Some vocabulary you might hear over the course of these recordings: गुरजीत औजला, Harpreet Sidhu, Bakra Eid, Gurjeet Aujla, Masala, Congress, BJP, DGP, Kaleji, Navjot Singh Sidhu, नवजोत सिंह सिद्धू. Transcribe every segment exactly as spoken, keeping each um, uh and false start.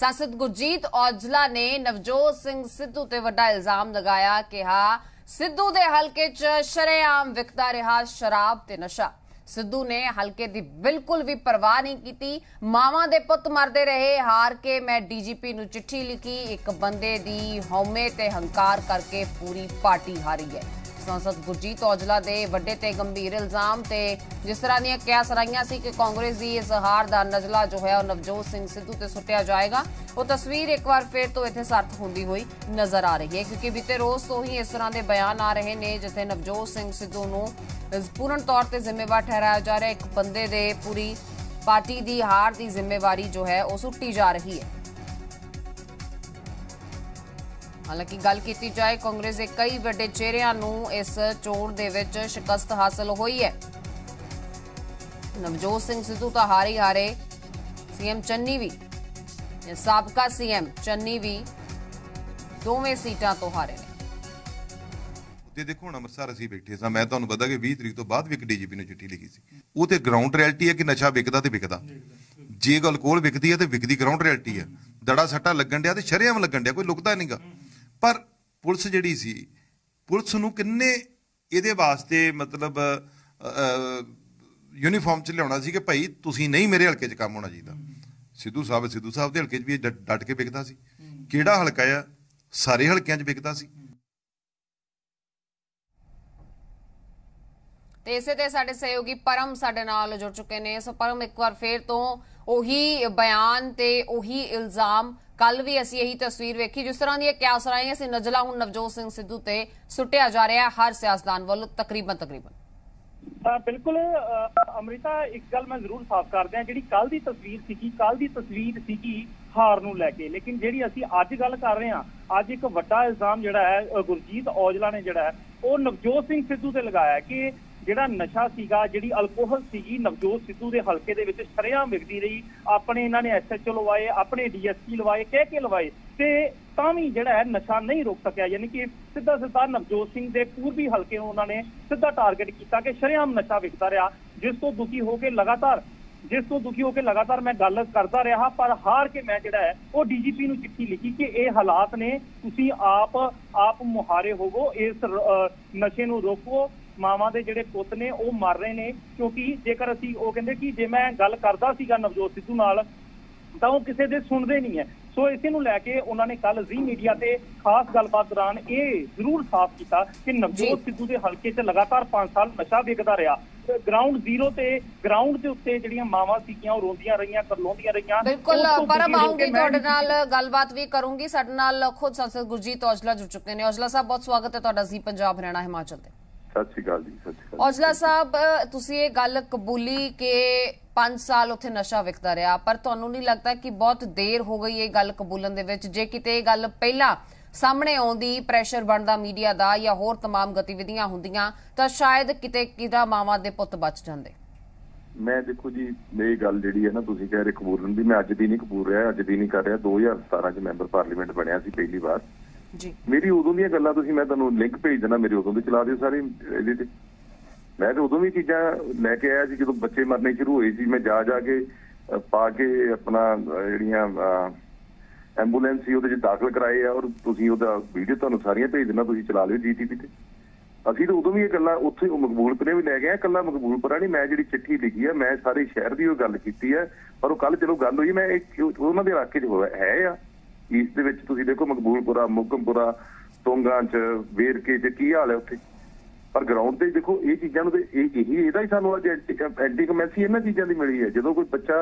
सांसद गुरजीत औजला ने नवजोत सिंह सिद्धू ते वड्डा इल्जाम लगाया कि सिद्धू दे हलके च शरेआम विकदा रहा शराब ते नशा। सिद्धू ने हलके दी बिल्कुल भी परवाह नहीं कीती। मावां दे पुत मरदे रहे। हार के मैं डीजीपी नूं चिट्ठी लिखी। एक बंदे दी हौमे ते हंकार करके पूरी पार्टी हारी है। सांसद गुरजीत औजला दे वड्डे ते गंभीर इल्जाम ते जिस तरह दीयां कियास रहीआं सी कि कांग्रेस दी इस हार दा नजला जो है नवजोत सिंह सिद्धू ते सुट्टिया जाएगा, वो तस्वीर एक बार फिर तो इत्थे सार्थ होंदी हुई नजर आ रही है, क्योंकि बीते रोज तो ही इस तरह के बयान आ रहे हैं जिथे नवजोत सिंह सिद्धू नूं पूर्ण तौर पर जिम्मेवार ठहराया जा रहा है। एक बंदे दे पूरी पार्टी की हार की जिम्मेवारी जो है वह सुट्टी जा रही है। हालांकि गल की जाए कांग्रेस के कई वड्डे चेहरियां नूं इस चोण दे विच शिकस्त हासिल हुई है। नवजोत सिंह सिद्धू तो हारे हारे सीएम चन्नी भी, साबका सीएम चन्नी भी दोवें सीटां तो हारे ने। देखो हम अमृतसर असीं बैठे सां, मैं तुहानूं पता कि बीस तरीक तो बाद भी एक डीजीपी नूं चिट्ठी लिखी सी। वो तो ग्राउंड रियलिटी है कि नशा विकदा तो विकदा, जे अल्कोहल विकदी है तो विकदी, ग्राउंड रियलिटी है। दड़ा सट्टा लगन दिया तो शरेआम लगन दिया, कोई लुकदा नहीं गा। पर पुलिस जिहड़ी सी, पुलिस नूं किन्ने इहदे वास्ते मतलब यूनीफॉर्म च लिआउणा सी कि भाई तुसीं नहीं मेरे हलके च काम होना चाहिदा। सिद्धू साहब सिद्धू साहब दे हलके च भी डट के विकदा सी। किहड़ा हलका आ? सारे हलकिआं च विकदा सी। इसे ते साडे सहयोगी परम साडे नाल जुड़ चुके ने। सो परम, एक बार फिर तो उही बयान ते उही इल्जाम, कल भी असीं यही तस्वीर वेखी जिस तरह दी क्या सराई असीं नजला हुण नवजोत सिंह सिद्धू ते सुटिया जा रहा है हर सियासदान वालों तकरीबन तकरीबन। बिल्कुल अमृता, एक गल मैं जरूर साफ कर दियां, जिहड़ी कल दी तस्वीर सीगी, कल दी तस्वीर सीगी हार नूं लैके, लेकिन जिहड़ी असीं अज गल कर रहे हां, अज एक वड्डा इल्जाम जिहड़ा है गुरजीत औजला ने जिहड़ा है वो नवजोत सिंह सिद्धू ते लगाया कि जिहड़ा नशा सीगा, जिहड़ी अल्कोहल सीगी, नवजोत सिद्धू के हलके दे विच शरेआम विकदी रही। अपने इन्हां ने एस एच ओ लवाए, अपने डी एस पी लवाए, कह के लवाए, ते तां वी जिहड़ा है नशा नहीं रोक सकिया। यानी कि सीधा सीधा नवजोत सिंह के पूर्वी हलके नूं उन्हां ने सीधा टारगेट किया कि शरेआम नशा विकदा रहा, जिस तो दुखी होकर लगातार जिस तो दुखी होकर लगातार मैं गल करता रहा। पर हार के मैं जिहड़ा है वो डीजीपी नूं चिट्ठी लिखी कि ये हालात ने, तुसीं आप आप मुहारे होवो, इस नशे नूं रोको। मावां दे जिहड़े पुत ने वो मर रहे ने, क्योंकि जेकर असीं वो कहंदे कि जे मैं गल करदा सीगा नवजोत सिद्धू नाल तां वो किसी दे सुणदे नहीं है। सो इसे नूं लैके उन्हां ने कल जी मीडिया ते खास गलबात दौरान ये जरूर साफ किया कि नवजोत सिद्धू के हलके च लगातार पांच साल नशा विकदा रहा। ग्राउंड जीरो ते ग्राउंड दे उत्ते जिहड़ियां मावां सीगियां वो रोंदियां रहियां, करलोंदियां रहियां। बिल्कुल परम, आऊंगी तुहाडे नाल गलबात भी करूंगी। साडे नाल खुद सांसद गुरजीत औजला जुड़ चुके हैं। औजला साहब बहुत स्वागत है तुहाडा जी पंजाब हरियाणा हिमाचल दे। सत श्री अकाल जी। सत श्री अकाल। औजला साहब, तुसीं ये गल कबूली के पांच साल उत्थे नशा विकदा रहा, पर तुहानूं नहीं लगता कि बहुत देर हो गई ये गल कबूलन दे विच? जे किते ये गल पहला सामने आउंदी, प्रेशर बनदा मीडिया दा या होर तमाम गतिविधियां हुंदियां तां शायद किते किदा मावां दे पुत्त बच जांदे। मैं देखो जी, ये गल जिहड़ी है ना तुसीं कह रहे कबूलन दी, मैं अज भी नहीं कबूल रहा, अज भी नहीं कर रहा। दो हज़ार सतारह च मैंबर पार्लीमेंट बनया सी पहली बार जी। मेरी उदों दी गल्लां तुसीं, मैं तुहानूं लिंक भेज देना, मेरे उदों दे चला दिओ सारे। मैं तो उदों भी चीज़ां लैके आया जी, जदों बच्चे मरने शुरू होए सी, मैं जा जा के पा के अपना जिहड़ियां एंबूलेंस सी उहदे च दाखल कराए आ, और तुसीं उहदा वीडियो तुहानूं सारियां भेज देना, तुसीं चला लिओ डीटीपी ते। असीं तो उदों भी ये गल्लां उत्थे मकबूलपुरे भी लै गए आ। कल्ला मकबूलपुरा नहीं, मैं जिहड़ी चिट्ठी लिखी है, मैं सारे शहर की गल कीती है। पर कल चलो गल होई, मैं उहनां दे इलाके च होया है आ। इस दे विच तुसीं देखो मकबूलपुरा, मुकमपुरा, तोंगा च, वेरके च की हाल है उत्थे। पर ग्राउंड ते देखो ये चीज़ां नूं ते इही इहदा ही सानूं अज एंटी कमैसी इन्हां चीज़ां दी मिली है। जदों कोई बच्चा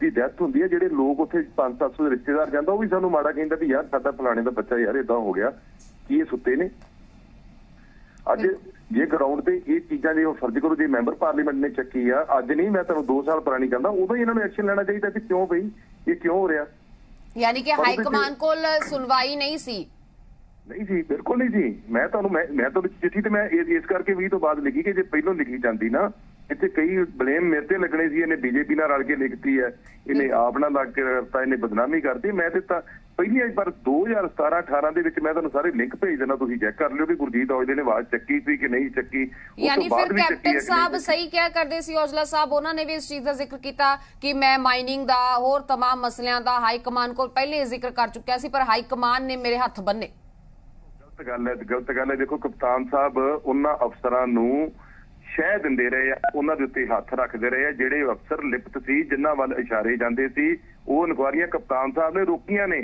दी डैथ हुंदी है, जिहड़े लोक उत्थे पांच सत्त सौ रिश्तेदार जांदा, वो भी सानूं माड़ा कहिंदा भी यार साडा फलाणे दा बच्चा यार इदां हो गया, की ये सुत्ते ने? अज जे ग्राउंड ते ये चीज़ां जे फर्ज करो, जे मैंबर पार्लीमेंट ने चक्की आ अज नहीं, मैं तुहानूं दो साल पुराणी कहंदा, उदों ही इन्हां नूं एक्शन लैणा चाहीदा कि क्यों भई ये क्यों हो रिहा। यानी कि हाईकमान को सुनवाई नहीं सी। नहीं जी, बिल्कुल नहीं जी। मैं तो मैं, मैं तो चिट्ठी तो मैं इस करके भी तो बात लिखी कि जो पहलों लिखी जाती ना, इतने कई ब्लेम मेरे ते लगने सी, इन्हें बीजेपी नाल रल के लिखती है, इन्हें आप नाल लग के रखता, इन्हें बदनामी करती। मैं तो पहली बार दो हज़ार सतारह अठारह के विच मैं तुहानूं सारे लिंक भेज देना, तुसीं चैक कर लियो कि गुरजीत औजले ने आवाज चक्की थी कि नहीं चक्की। यानी फिर कैप्टन साहब सही क्या करते सी, औजला साहब उन्होंने ने भी इस चीज़ का जिक्र किया कि मैं माइनिंग का होर तमाम मसलों का हाईकमान को पहले जिक्र कर चुकिया सी, पर हाईकमान ने मेरे हथ बन्ने। गलत गल है, गलत गल है। देखो कप्तान साहब उन्होंने अफसरों नूं शह दिंदे रहे आ, उन्हां दे उत्ते हथ रखदे रहे आ, जिहड़े अफसर लिप्त सी, जिन्हां वल इशारे जांदे सी, ओह इनकुआरियां कप्तान साहब ने रोकियां ने।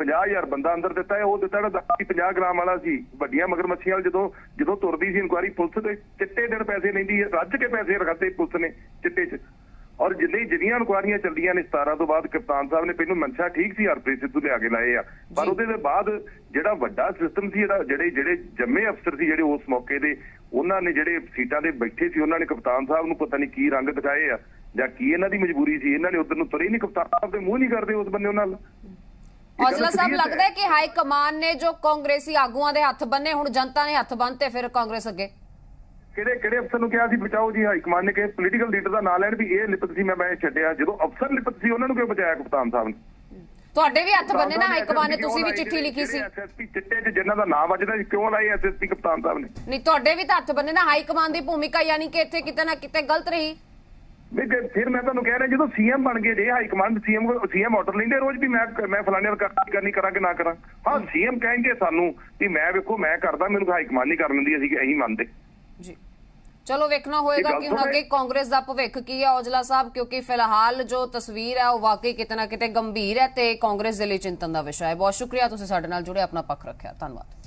पचास हज़ार बंदा अंदर दिता है, वह दिता पचास ग्राम वाला सी, वड्डियां मगरमच्छियां वाल जो जो तुरदी सी इनकुआरी, पुलिस के चिट्टे दिन पैसे लैंदी है, रज के पैसे रखते पुलिस ने चिट्टे च। और जिन्नी जिन्नियां इनकुआरियां चलियां ने सतारह तो बाद कप्तान साहब ने पहलू मंशा ठीक सी हरप्रीत सिद्धू ने आगे लाए आ, पर उसके बाद जिहड़ा वड्डा सिस्टम सी, जिहड़े जिहड़े जम्मे अफसर सी जिहड़े उस मौके दे, उन्होंने जिहड़े सीटां दे बैठे सी, उन्होंने कप्तान साहब नूं पता नहीं की रंग दिखाए आ जां की इन्हां दी मजबूरी सी, इन्हां ने उधर नूं तुरे नहीं, कप्तान साहब दे मूंह नहीं करदे उस बन्ने नाल। औजला साहब लगदा है कि हाई कमान ने जो कांग्रेसी आगूआं दे हथ बन्ने, हुण जनता ने हथ बन्नते, फिर कांग्रेस अगे ਕਿਹੜੇ ਕਿਹੜੇ ਅਫਸਰ ਨੂੰ ਕਿਹਾ ਸੀ ਬਚਾਓ ਜੀ, ਹਾਈਕਮਾਨ ਨੇ ਕਿਹਾ ਪੋਲੀਟੀਕਲ ਲੀਡਰ ਦਾ ਨਾਂ ਲੈਣ ਵੀ ਇਹ ਲਿਪਤ ਸੀ, ਮੈਂ ਮੈਂ ਛੱਡਿਆ। ਜਦੋਂ ਅਫਸਰ ਲਿਪਤ ਸੀ ਉਹਨਾਂ ਨੂੰ ਕਿਉਂ ਬਚਾਇਆ ਕਪਤਾਨ ਸਾਹਿਬ ਨੇ? ਤੁਹਾਡੇ ਵੀ ਹੱਥ ਬੰਨੇ ਨਾ ਹਾਈਕਮਾਨ ਨੇ, ਤੁਸੀਂ ਵੀ ਚਿੱਠੀ ਲਿਖੀ ਸੀ ਐਸਐਸਪੀ ਚਿੱਟੇ ਤੇ ਜਿਨ੍ਹਾਂ ਦਾ ਨਾਮ ਵੱਜਦਾ, ਕਿਉਂ ਲਾਈ ਐਸਐਸਪੀ ਕਪਤਾਨ ਸਾਹਿਬ ਨੇ? ਨਹੀਂ ਤੁਹਾਡੇ ਵੀ ਤਾਂ ਹੱਥ ਬੰਨੇ ਨਾ, ਹਾਈਕਮਾਨ ਦੀ ਭੂਮਿਕਾ ਯਾਨੀ ਕਿ ਇੱਥੇ ਕਿਤੇ ਨਾ ਕਿਤੇ ਗਲਤ ਰਹੀ। ਨਹੀਂ ਫਿਰ ਮੈਂ ਤੁਹਾਨੂੰ ਕਹਿ ਰਿਹਾ, ਜਦੋਂ ਸੀਐਮ ਬਣ ਗਏ ਜੇ ਹਾਈਕਮਾਨ ਸੀਐਮ ਸੀਐਮ ਆਰਡਰ ਲੈਂਦੇ ਰੋਜ਼ ਵੀ ਮੈਂ ਮੈਂ ਫਲਾਣੇ ਨਾਲ ਕਰਨੀ ਕਰਾਂ ਕਿ ਨਾ ਕਰਾਂ। ਹਾਂ ਸੀਐਮ ਕਹਿੰਦੇ ਸਾਨੂੰ ਵੀ ਮੈਂ ਵੇਖੋ ਮੈਂ ਕਰਦਾ, ਮੈਨੂੰ ਹਾਈਕਮਾਨ ਨਹੀਂ ਕਰਨ ਦਿੰਦੀ, ਅਸੀਂ ਇਹੀ ਮੰਨਦੇ ਜੀ। चलो वेखना होएगा कि हुण अगे कांग्रेस का भविख की है औजला साहब, क्योंकि फिलहाल जो तस्वीर है वह वाकई कितना कितने गंभीर है, तो कांग्रेस के लिए चिंतन का विषय है। बहुत शुक्रिया तुसीं साडे नाल जुड़े, अपना पक्ष रखिया, धन्नवाद।